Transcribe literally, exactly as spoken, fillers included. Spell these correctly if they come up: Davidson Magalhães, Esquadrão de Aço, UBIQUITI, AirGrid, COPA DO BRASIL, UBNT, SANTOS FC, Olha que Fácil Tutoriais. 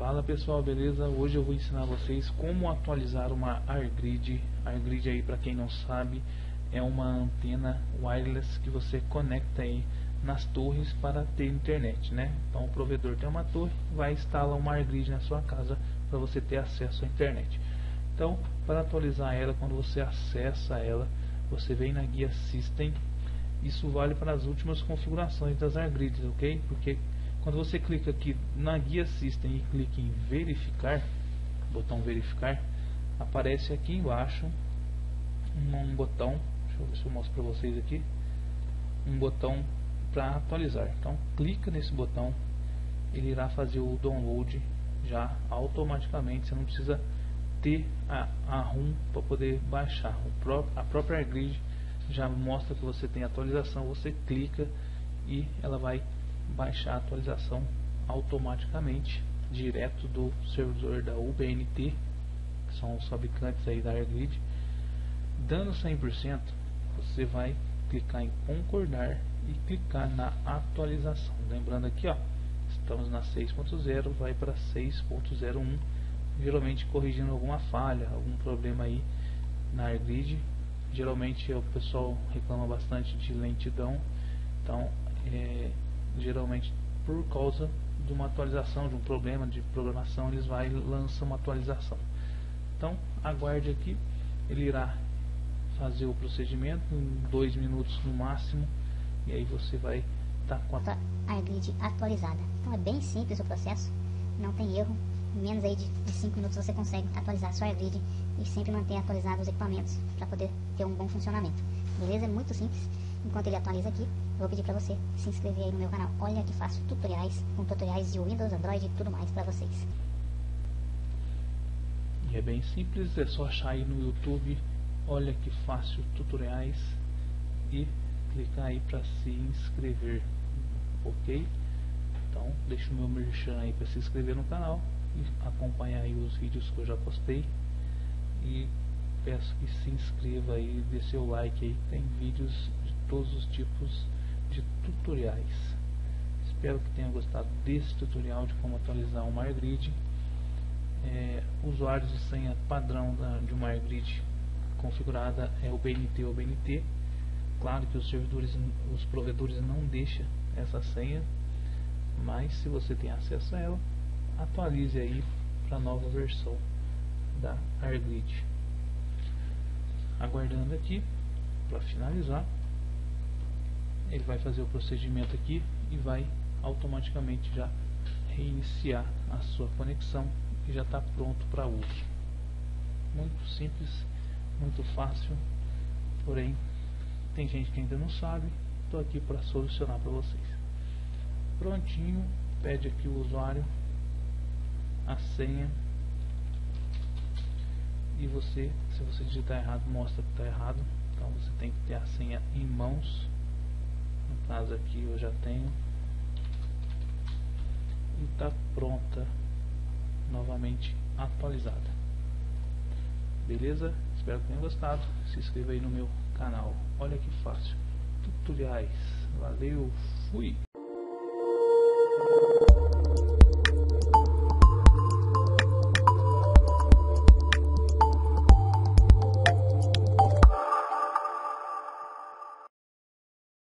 Fala pessoal, beleza? Hoje eu vou ensinar vocês como atualizar uma AirGrid. AirGrid aí, para quem não sabe, é uma antena wireless que você conecta aí nas torres para ter internet, né? Então o provedor tem uma torre, vai instalar uma AirGrid na sua casa para você ter acesso à internet. Então, para atualizar ela, quando você acessa ela, você vem na guia System. Isso vale para as últimas configurações das AirGrids, ok? Porque quando você clica aqui na guia System e clica em verificar, botão verificar, aparece aqui embaixo um botão, deixa eu, deixa eu mostrar para vocês aqui, um botão para atualizar. Então clica nesse botão, ele irá fazer o download já automaticamente, você não precisa ter a, a ROM para poder baixar. O pró a própria AirGrid já mostra que você tem atualização, você clica e ela vai baixar a atualização automaticamente direto do servidor da U B N T, que são os fabricantes aí da AirGrid. Dando cem por cento, você vai clicar em concordar e clicar na atualização. Lembrando aqui, ó, estamos na seis ponto zero, vai para seis ponto zero um, geralmente corrigindo alguma falha, algum problema aí na AirGrid. Geralmente o pessoal reclama bastante de lentidão, então é, geralmente por causa de uma atualização, de um problema de programação, eles vai lançar uma atualização. Então aguarde aqui, ele irá fazer o procedimento em dois minutos no máximo, e aí você vai estar tá com a AirGrid atualizada. Então é bem simples o processo, não tem erro. Em menos aí de cinco minutos você consegue atualizar a sua AirGrid e sempre manter atualizados os equipamentos para poder ter um bom funcionamento. Beleza? É muito simples. Enquanto ele atualiza aqui, eu vou pedir para você se inscrever aí no meu canal. Olha que faço tutoriais, com tutoriais de Windows, Android e tudo mais para vocês. E é bem simples, é só achar aí no YouTube, olha que fácil tutoriais, e clicar aí para se inscrever, ok? Então deixa o meu merchan aí para se inscrever no canal e acompanhar aí os vídeos que eu já postei, e peço que se inscreva aí, dê seu like aí, tem vídeos de todos os tipos de tutoriais. Espero que tenha gostado desse tutorial de como atualizar uma AirGrid. É, usuários e senha padrão da, de uma AirGrid configurada é o B N T ou B N T. Claro que os servidores, os provedores não deixam essa senha, mas se você tem acesso a ela, atualize aí para a nova versão da AirGrid. Aguardando aqui para finalizar, ele vai fazer o procedimento aqui e vai automaticamente já reiniciar a sua conexão e já está pronto para uso. Muito simples, muito fácil, porém tem gente que ainda não sabe, estou aqui para solucionar para vocês. Prontinho, pede aqui o usuário, a senha, e você, se você digitar errado, mostra que está errado. Então você tem que ter a senha em mãos, no caso aqui eu já tenho, e está pronta, novamente atualizada. Beleza? Espero que tenham gostado, se inscreva aí no meu canal, olha que fácil, tutoriais. Valeu, fui!